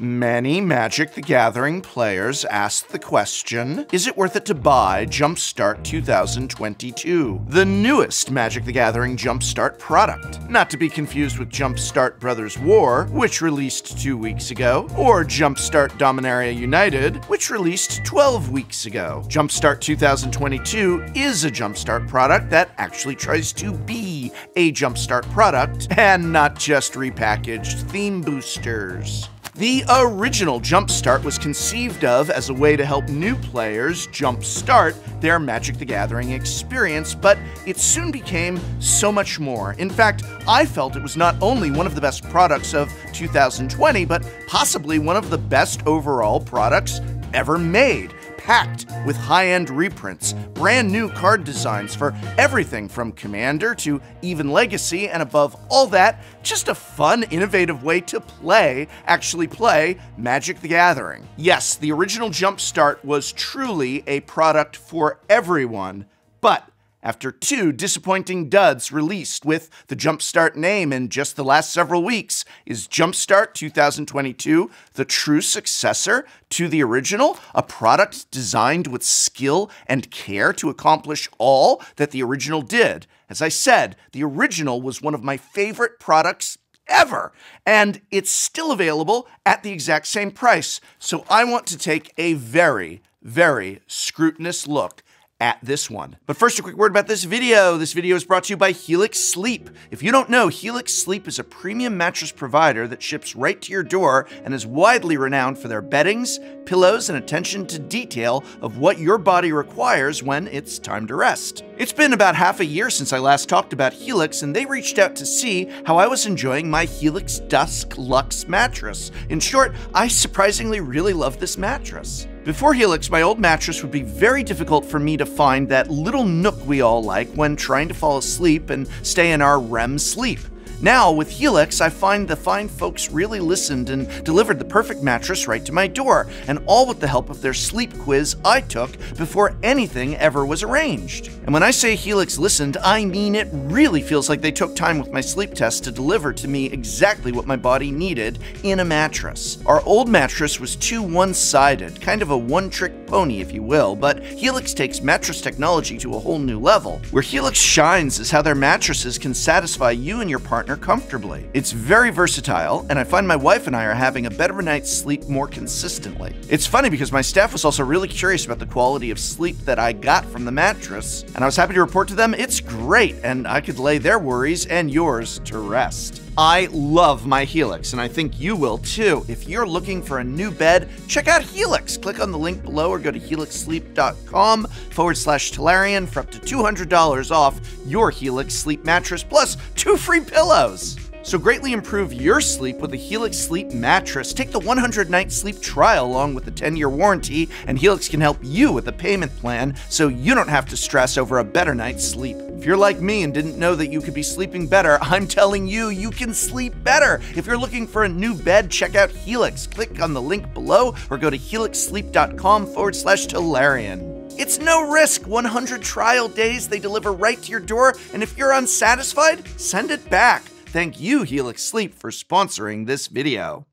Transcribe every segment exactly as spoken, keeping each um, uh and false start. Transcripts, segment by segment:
Many Magic the Gathering players asked the question, is it worth it to buy Jumpstart twenty twenty-two, the newest Magic the Gathering Jumpstart product? Not to be confused with Jumpstart Brothers War, which released two weeks ago, or Jumpstart Dominaria United, which released twelve weeks ago. Jumpstart twenty twenty-two is a Jumpstart product that actually tries to be a Jumpstart product and not just repackaged theme boosters. The original Jumpstart was conceived of as a way to help new players jumpstart their Magic the Gathering experience, but it soon became so much more. In fact, I felt it was not only one of the best products of two thousand twenty, but possibly one of the best overall products ever made. Packed with high-end reprints, brand new card designs for everything from Commander to even Legacy, and above all that, just a fun, innovative way to play, actually play, Magic the Gathering. Yes, the original Jumpstart was truly a product for everyone, but after two disappointing duds released with the Jumpstart name in just the last several weeks, is Jumpstart twenty twenty-two the true successor to the original? A product designed with skill and care to accomplish all that the original did? As I said, the original was one of my favorite products ever, and it's still available at the exact same price. So I want to take a very, very scrutinous look at this one. But first, a quick word about this video. This video is brought to you by Helix Sleep. If you don't know, Helix Sleep is a premium mattress provider that ships right to your door and is widely renowned for their beddings, pillows, and attention to detail of what your body requires when it's time to rest. It's been about half a year since I last talked about Helix, and they reached out to see how I was enjoying my Helix Dusk Luxe mattress. In short, I surprisingly really love this mattress. Before Helix, my old mattress would be very difficult for me to find that little nook we all like when trying to fall asleep and stay in our REM sleep. Now, with Helix, I find the fine folks really listened and delivered the perfect mattress right to my door, and all with the help of their sleep quiz I took before anything ever was arranged. And when I say Helix listened, I mean it really feels like they took time with my sleep test to deliver to me exactly what my body needed in a mattress. Our old mattress was too one-sided, kind of a one-trick pony, if you will, but Helix takes mattress technology to a whole new level. Where Helix shines is how their mattresses can satisfy you and your partner comfortably. It's very versatile, and I find my wife and I are having a better night's sleep more consistently. It's funny because my staff was also really curious about the quality of sleep that I got from the mattress, and I was happy to report to them it's great, and I could lay their worries and yours to rest. I love my Helix, and I think you will too. If you're looking for a new bed, check out Helix. Click on the link below or go to helixsleep.com forward slash Tolarian for up to two hundred dollars off your Helix Sleep mattress, plus two free pillows. So greatly improve your sleep with the Helix Sleep mattress. Take the one hundred night sleep trial along with the ten year warranty, and Helix can help you with a payment plan so you don't have to stress over a better night's sleep. If you're like me and didn't know that you could be sleeping better, I'm telling you, you can sleep better. If you're looking for a new bed, check out Helix. Click on the link below or go to helixsleep.com forward slash Tolarian. It's no risk, one hundred trial days they deliver right to your door, and if you're unsatisfied, send it back. Thank you, Helix Sleep, for sponsoring this video.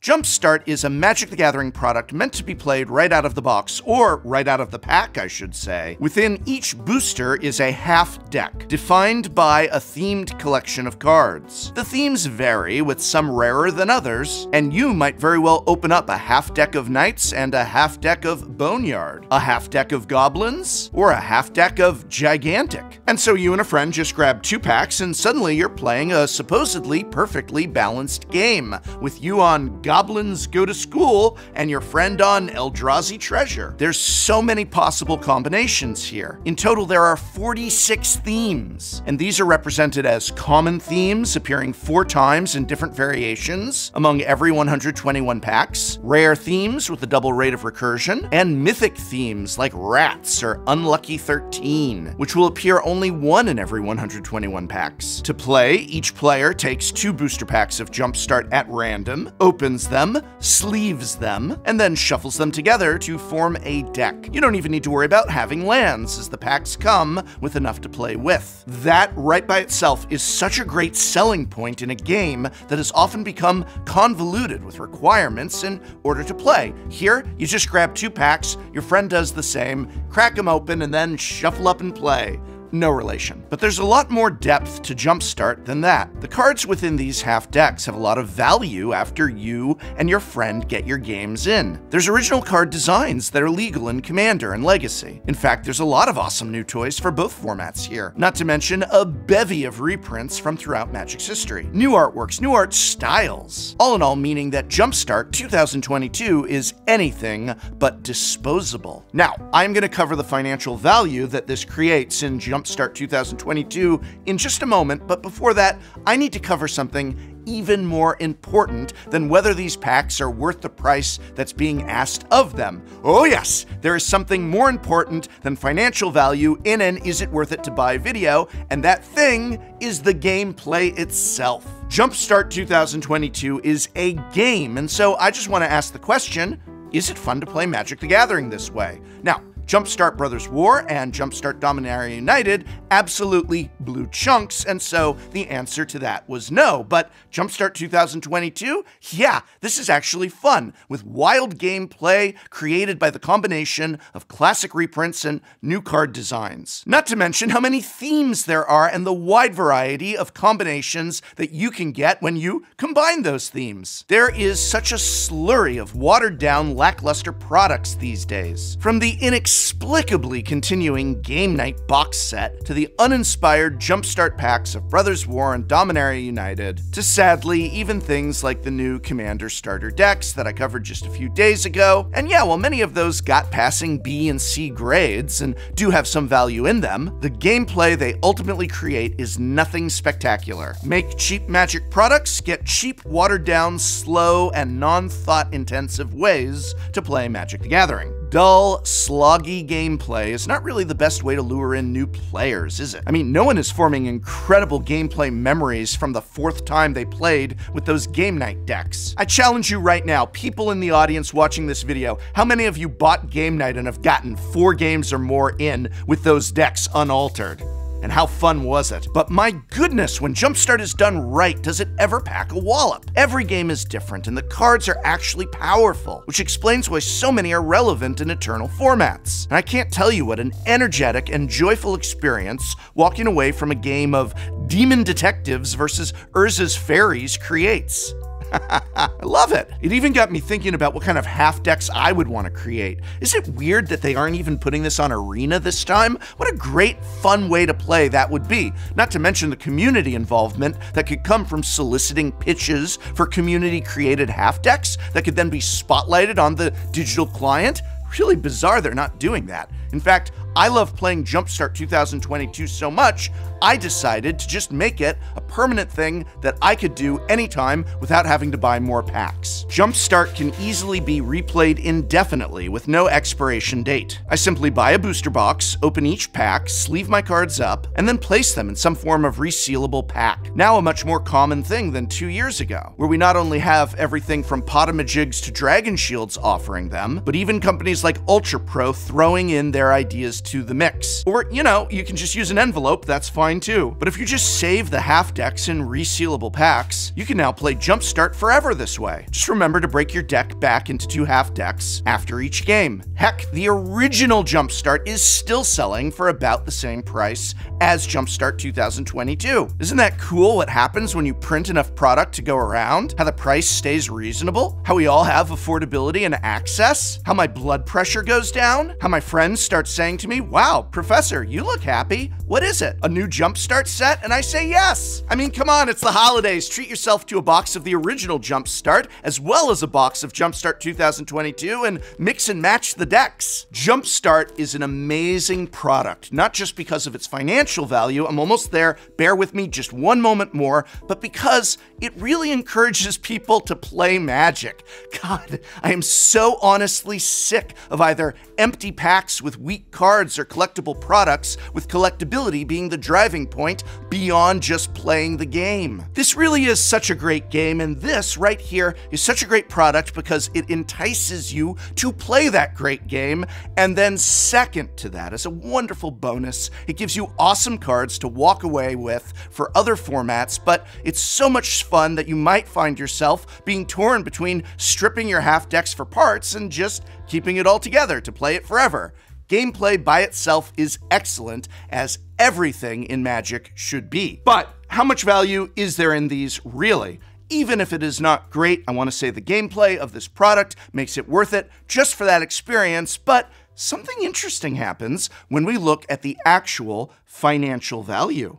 Jumpstart is a Magic the Gathering product meant to be played right out of the box, or right out of the pack, I should say. Within each booster is a half deck, defined by a themed collection of cards. The themes vary, with some rarer than others, and you might very well open up a half deck of Knights and a half deck of Boneyard, a half deck of Goblins, or a half deck of Gigantic. And so you and a friend just grab two packs, and suddenly you're playing a supposedly perfectly balanced game, with you on Goblins Go to School and your friend on Eldrazi Treasure. There's so many possible combinations here. In total, there are forty-six themes, and these are represented as common themes appearing four times in different variations among every one hundred twenty-one packs, rare themes with a double rate of recursion, and mythic themes like Rats or Unlucky thirteen, which will appear only one in every one hundred twenty-one packs. To play, each player takes two booster packs of Jumpstart at random, opens opens them, sleeves them, and then shuffles them together to form a deck. You don't even need to worry about having lands, as the packs come with enough to play with. That right by itself is such a great selling point in a game that has often become convoluted with requirements in order to play. Here, you just grab two packs, your friend does the same, crack them open, and then shuffle up and play. No relation. But there's a lot more depth to Jumpstart than that. The cards within these half decks have a lot of value after you and your friend get your games in. There's original card designs that are legal in Commander and Legacy. In fact, there's a lot of awesome new toys for both formats here, not to mention a bevy of reprints from throughout Magic's history. New artworks, new art styles. All in all, meaning that Jumpstart twenty twenty-two is anything but disposable. Now, I'm going to cover the financial value that this creates in Jumpstart Jumpstart twenty twenty-two in just a moment, but before that, I need to cover something even more important than whether these packs are worth the price that's being asked of them. Oh yes, there is something more important than financial value in an Is It Worth It to Buy video, and that thing is the gameplay itself. Jumpstart twenty twenty-two is a game, and so I just want to ask the question, is it fun to play Magic the Gathering this way? Now, Jumpstart Brothers War and Jumpstart Dominaria United absolutely blew chunks, and so the answer to that was no. But Jumpstart twenty twenty-two? Yeah, this is actually fun, with wild gameplay created by the combination of classic reprints and new card designs. Not to mention how many themes there are and the wide variety of combinations that you can get when you combine those themes. There is such a slurry of watered-down, lackluster products these days. From the inexplicable inexplicably continuing Game Night box set, to the uninspired Jumpstart packs of Brothers War and Dominaria United, to sadly even things like the new Commander starter decks that I covered just a few days ago. And yeah, while many of those got passing B and C grades and do have some value in them, the gameplay they ultimately create is nothing spectacular. Make cheap Magic products, get cheap, watered-down, slow, and non-thought-intensive ways to play Magic the Gathering. Dull, sloggy gameplay is not really the best way to lure in new players, is it? I mean, no one is forming incredible gameplay memories from the fourth time they played with those game night decks. I challenge you right now, people in the audience watching this video, how many of you bought game night and have gotten four games or more in with those decks unaltered? And how fun was it? But my goodness, when Jumpstart is done right, does it ever pack a wallop? Every game is different, and the cards are actually powerful, which explains why so many are relevant in eternal formats. And I can't tell you what an energetic and joyful experience walking away from a game of Demon Detectives versus Urza's Fairies creates. I love it. It even got me thinking about what kind of half decks I would want to create. Is it weird that they aren't even putting this on Arena this time? What a great, fun way to play that would be. Not to mention the community involvement that could come from soliciting pitches for community-created half decks that could then be spotlighted on the digital client. Really bizarre they're not doing that. In fact, I love playing Jumpstart twenty twenty-two so much, I decided to just make it a permanent thing that I could do anytime without having to buy more packs. Jumpstart can easily be replayed indefinitely with no expiration date. I simply buy a booster box, open each pack, sleeve my cards up, and then place them in some form of resealable pack. Now a much more common thing than two years ago, where we not only have everything from Potamajigs to Dragon Shields offering them, but even companies like Ultra Pro throwing in their ideas to the mix. Or, you know, you can just use an envelope, that's fine too. But if you just save the half decks in resealable packs, you can now play Jumpstart forever this way. Just remember to break your deck back into two half decks after each game. Heck, the original Jumpstart is still selling for about the same price as Jumpstart twenty twenty-two. Isn't that cool what happens when you print enough product to go around? How the price stays reasonable? How we all have affordability and access? How my blood pressure goes down? How my friends start saying to me, wow, Professor, you look happy. What is it? A new Jumpstart set? And I say yes. I mean, come on, it's the holidays. Treat yourself to a box of the original Jumpstart as well as a box of Jumpstart twenty twenty-two and mix and match the decks. Jumpstart is an amazing product, not just because of its financial value. I'm almost there. Bear with me just one moment more, but because it really encourages people to play Magic. God, I am so honestly sick of either empty packs with weak cards cards are collectible products, with collectability being the driving point beyond just playing the game. This really is such a great game, and this right here is such a great product because it entices you to play that great game, and then second to that, as a wonderful bonus, it gives you awesome cards to walk away with for other formats, but it's so much fun that you might find yourself being torn between stripping your half decks for parts and just keeping it all together to play it forever. Gameplay by itself is excellent, as everything in Magic should be. But how much value is there in these, really? Even if it is not great, I want to say the gameplay of this product makes it worth it just for that experience, but something interesting happens when we look at the actual financial value.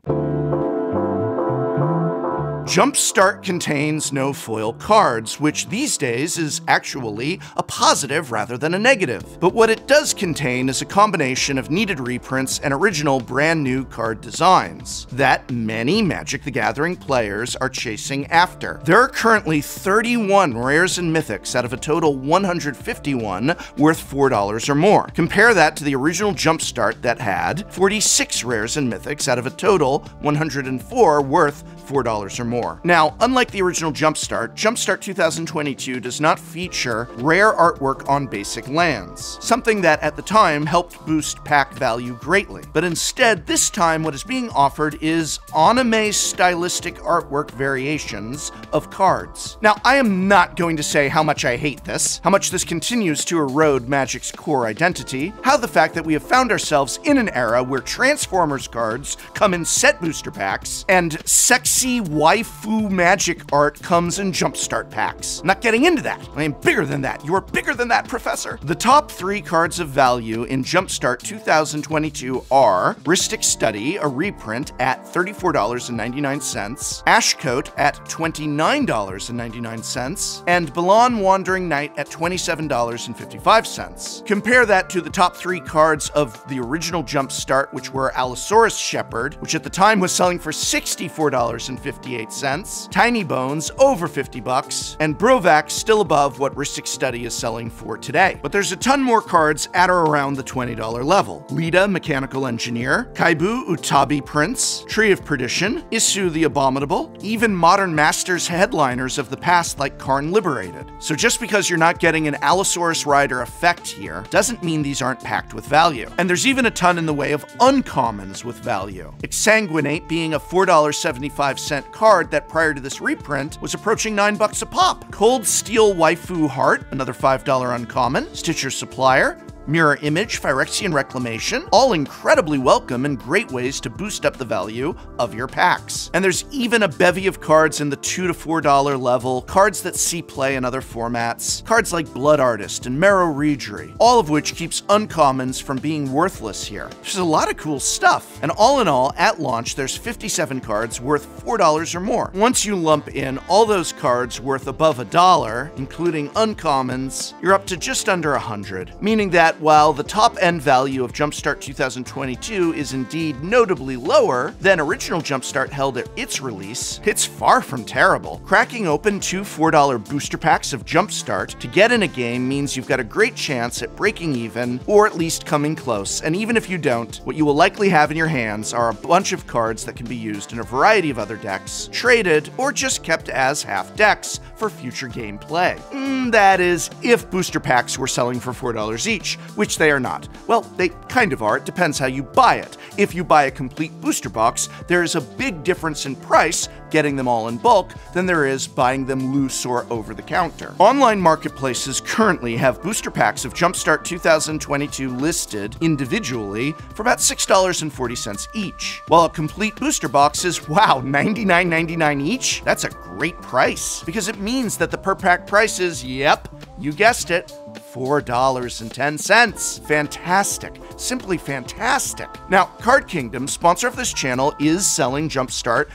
Jumpstart contains no foil cards, which these days is actually a positive rather than a negative. But what it does contain is a combination of needed reprints and original brand new card designs that many Magic the Gathering players are chasing after. There are currently thirty-one rares and mythics out of a total one hundred fifty-one worth four dollars or more. Compare that to the original Jumpstart that had forty-six rares and mythics out of a total one hundred four worth four dollars or more. Now, unlike the original Jumpstart, Jumpstart twenty twenty-two does not feature rare artwork on basic lands, something that at the time helped boost pack value greatly. But instead, this time what is being offered is anime stylistic artwork variations of cards. Now, I am not going to say how much I hate this, how much this continues to erode Magic's core identity, how the fact that we have found ourselves in an era where Transformers cards come in set booster packs and sexy waifu Foo magic art comes in Jumpstart packs. I'm not getting into that. I am bigger than that. You are bigger than that, Professor. The top three cards of value in Jumpstart twenty twenty-two are Rhystic Study, a reprint at thirty-four dollars and ninety-nine cents, Ash Coat at twenty-nine dollars and ninety-nine cents, and Balon Wandering Knight at twenty-seven dollars and fifty-five cents. Compare that to the top three cards of the original Jumpstart, which were Allosaurus Shepherd, which at the time was selling for sixty-four dollars and fifty-eight cents, Tiny Bones over fifty bucks, and Brovax still above what Rhystic Study is selling for today. But there's a ton more cards at or around the twenty dollar level. Lita, Mechanical Engineer, Kaibu, Utabi Prince, Tree of Perdition, Issu the Abominable, even Modern Masters headliners of the past like Karn Liberated. So just because you're not getting an Allosaurus Rider effect here doesn't mean these aren't packed with value. And there's even a ton in the way of uncommons with value. Exsanguinate being a four dollars and seventy-five cent card that prior to this reprint was approaching nine bucks a pop. Cold Steel Waifu Heart, another five dollar uncommon. Stitcher Supplier, Mirror Image, Phyrexian Reclamation, all incredibly welcome and great ways to boost up the value of your packs. And there's even a bevy of cards in the two to four dollar level, cards that see play in other formats, cards like Blood Artist and Marrow Redri, all of which keeps uncommons from being worthless here. There's a lot of cool stuff. And all in all, at launch, there's fifty-seven cards worth four dollars or more. Once you lump in all those cards worth above a dollar, including uncommons, you're up to just under one hundred, meaning that while the top-end value of Jumpstart twenty twenty-two is indeed notably lower than original Jumpstart held at its release, it's far from terrible. Cracking open two four dollar booster packs of Jumpstart to get in a game means you've got a great chance at breaking even, or at least coming close, and even if you don't, what you will likely have in your hands are a bunch of cards that can be used in a variety of other decks, traded, or just kept as half decks for future gameplay. Mm, that is, if booster packs were selling for four dollars each, which they are not. Well, they kind of are, it depends how you buy it. If you buy a complete booster box, there is a big difference in price getting them all in bulk than there is buying them loose or over the counter. Online marketplaces currently have booster packs of Jumpstart twenty twenty-two listed individually for about six dollars and forty cents each, while a complete booster box is, wow, ninety-nine ninety-nine each? That's a great price, because it means that the per pack price is, yep, you guessed it, four dollars and ten cents. Fantastic. Simply fantastic. Now, Card Kingdom, sponsor of this channel, is selling Jumpstart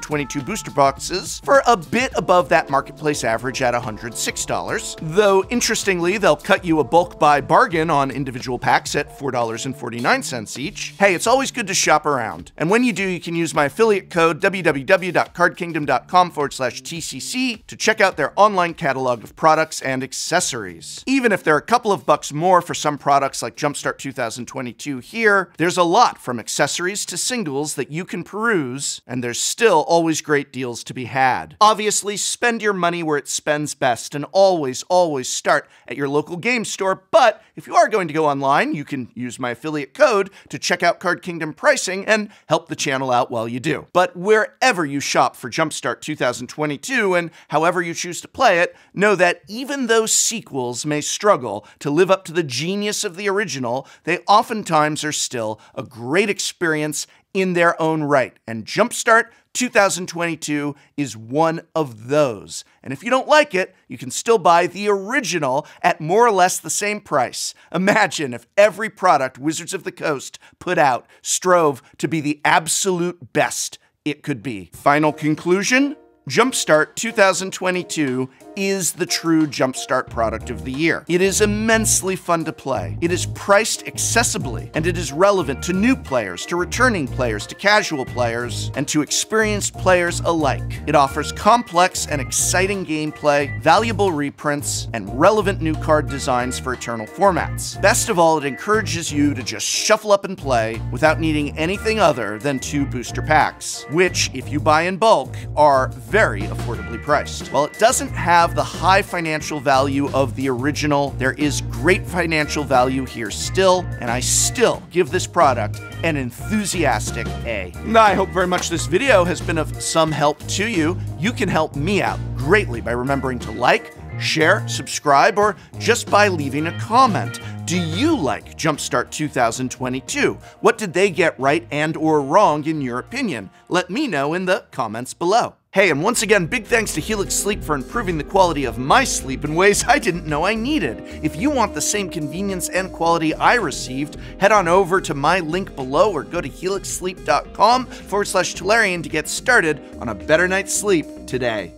twenty twenty-two booster boxes for a bit above that marketplace average at one hundred six dollars, though interestingly, they'll cut you a bulk buy bargain on individual packs at four dollars and forty-nine cents each. Hey, it's always good to shop around. And when you do, you can use my affiliate code w w w dot card kingdom dot com forward slash T C C to check out their online catalog of products and accessories. Even even if they're a couple of bucks more for some products like Jumpstart two thousand twenty-two here, there's a lot from accessories to singles that you can peruse, and there's still always great deals to be had. Obviously, spend your money where it spends best, and always, always start at your local game store, but if you are going to go online, you can use my affiliate code to check out Card Kingdom pricing and help the channel out while you do. But wherever you shop for Jumpstart two thousand twenty-two and however you choose to play it, know that even though sequels may struggle to live up to the genius of the original, they oftentimes are still a great experience in their own right, and Jumpstart two thousand twenty-two is one of those. And if you don't like it, you can still buy the original at more or less the same price. Imagine if every product Wizards of the Coast put out strove to be the absolute best it could be. Final conclusion: Jumpstart two thousand twenty-two is the true Jumpstart product of the year. It is immensely fun to play, it is priced accessibly, and it is relevant to new players, to returning players, to casual players, and to experienced players alike. It offers complex and exciting gameplay, valuable reprints, and relevant new card designs for eternal formats. Best of all, it encourages you to just shuffle up and play without needing anything other than two booster packs, which, if you buy in bulk, are very very affordably priced. While it doesn't have the high financial value of the original, there is great financial value here still, and I still give this product an enthusiastic A. I hope very much this video has been of some help to you. You can help me out greatly by remembering to like, share, subscribe, or just by leaving a comment. Do you like Jumpstart two thousand twenty-two? What did they get right and or wrong in your opinion? Let me know in the comments below. Hey, and once again, big thanks to Helix Sleep for improving the quality of my sleep in ways I didn't know I needed. If you want the same convenience and quality I received, head on over to my link below or go to helix sleep dot com forward slash Tolarian to get started on a better night's sleep today.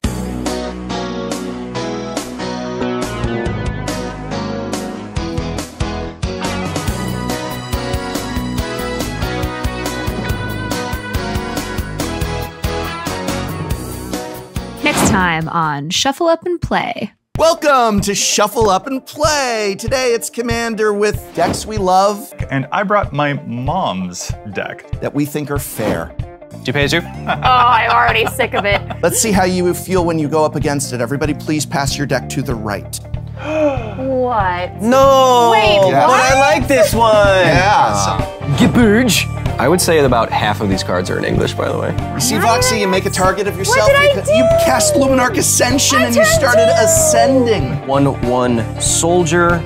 Time on Shuffle Up and Play. Welcome to Shuffle Up and Play. Today it's Commander with decks we love. And I brought my mom's deck. That we think are fair. Do you pay as you? Oh, I'm already sick of it. Let's see how you feel when you go up against it. Everybody please pass your deck to the right. What? No! Wait, yeah. What? But I like this one! Yeah. Giburge. I would say that about half of these cards are in English, by the way. You see, Voxy, you make a target of yourself. What did I do? You cast Luminarch Ascension and you started ascending. One, one, soldier,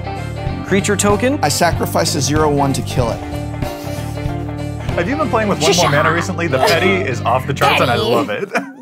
creature token. I sacrifice a zero, one to kill it. Have you been playing with one more mana recently? The Petty is off the charts and I love it.